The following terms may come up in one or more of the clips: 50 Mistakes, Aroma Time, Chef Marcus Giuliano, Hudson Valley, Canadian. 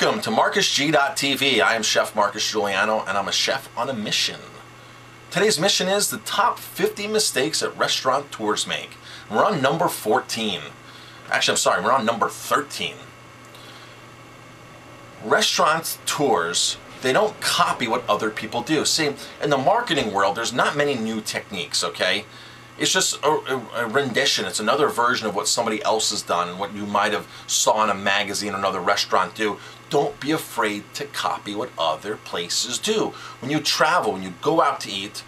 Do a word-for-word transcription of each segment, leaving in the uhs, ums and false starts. Welcome to Marcus G dot T V. I am Chef Marcus Giuliano, and I'm a chef on a mission. Today's mission is the top fifty mistakes that restaurateurs make. We're on number fourteen. Actually, I'm sorry, we're on number thirteen. Restaurateurs, they don't copy what other people do. See, in the marketing world, there's not many new techniques, okay? It's just a, a, a rendition. It's another version of what somebody else has done and what you might have saw in a magazine or another restaurant do. Don't be afraid to copy what other places do. When you travel, when you go out to eat,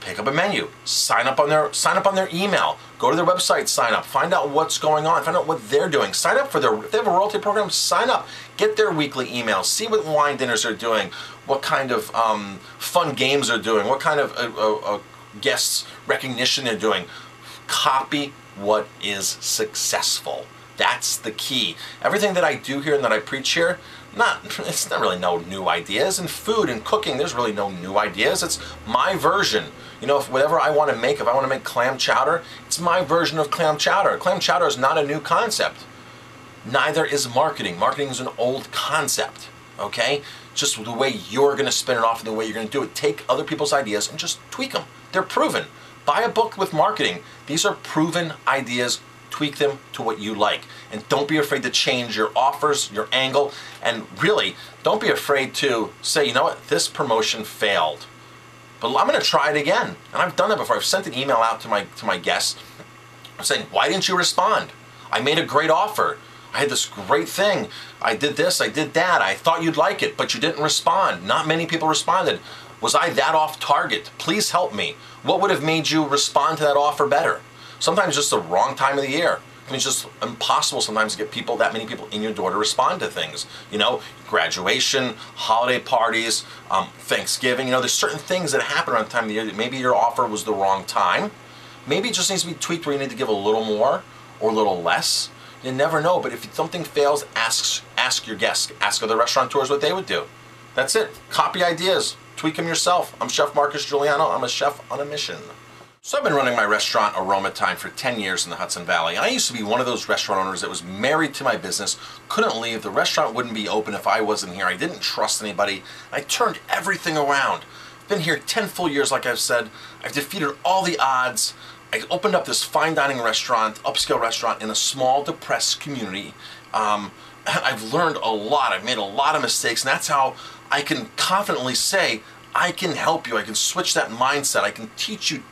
pick up a menu, sign up on their sign up on their email, go to their website, sign up, find out what's going on, find out what they're doing, sign up for their if they have a royalty program, sign up, get their weekly emails, see what wine dinners are doing, what kind of um, fun games are doing, what kind of a, a, a guests recognition they're doing. Copy what is successful. That's the key. Everything that I do here and that I preach here, not it's not really no new ideas. In food and cooking, there's really no new ideas. It's my version. You know, if whatever I want to make, if I want to make clam chowder, it's my version of clam chowder. Clam chowder is not a new concept. Neither is marketing. Marketing is an old concept. Okay? Just the way you're going to spin it off and the way you're going to do it. Take other people's ideas and just tweak them. They're proven. Buy a book with marketing. These are proven ideas. Tweak them to what you like. And don't be afraid to change your offers, your angle, and really, don't be afraid to say, you know what, this promotion failed, but I'm going to try it again. And I've done that before. I've sent an email out to my, to my guests saying, why didn't you respond? I made a great offer. I had this great thing. I did this, I did that. I thought you'd like it, but you didn't respond. Not many people responded. Was I that off target? Please help me. What would have made you respond to that offer better? Sometimes just the wrong time of the year. I mean, it's just impossible sometimes to get people, that many people in your door to respond to things. You know, graduation, holiday parties, um, Thanksgiving. You know, there's certain things that happen around the time of the year that maybe your offer was the wrong time. Maybe it just needs to be tweaked where you need to give a little more or a little less. You never know, but if something fails, ask, ask your guests. Ask other restaurateurs what they would do. That's it. Copy ideas. Tweak them yourself. I'm Chef Marcus Giuliano. I'm a chef on a mission. So I've been running my restaurant Aroma Time for ten years in the Hudson Valley. I used to be one of those restaurant owners that was married to my business, couldn't leave, the restaurant wouldn't be open if I wasn't here. I didn't trust anybody. I turned everything around. I've been here ten full years, like I've said. I've defeated all the odds. I opened up this fine dining restaurant, upscale restaurant, in a small, depressed community. Um, I've learned a lot. I've made a lot of mistakes, and that's how I can confidently say, I can help you. I can switch that mindset. I can teach you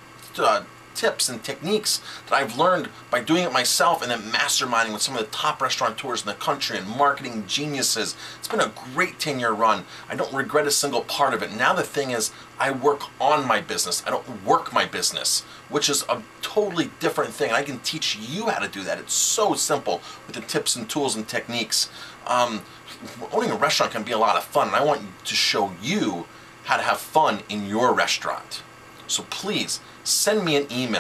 uh, tips and techniques that I've learned by doing it myself and then masterminding with some of the top restaurateurs in the country and marketing geniuses. It's been a great ten-year run. I don't regret a single part of it. Now the thing is, I work on my business. I don't work my business, which is a totally different thing. I can teach you how to do that. It's so simple with the tips and tools and techniques. Um, owning a restaurant can be a lot of fun, and I want to show you how to have fun in your restaurant. So please send me an email.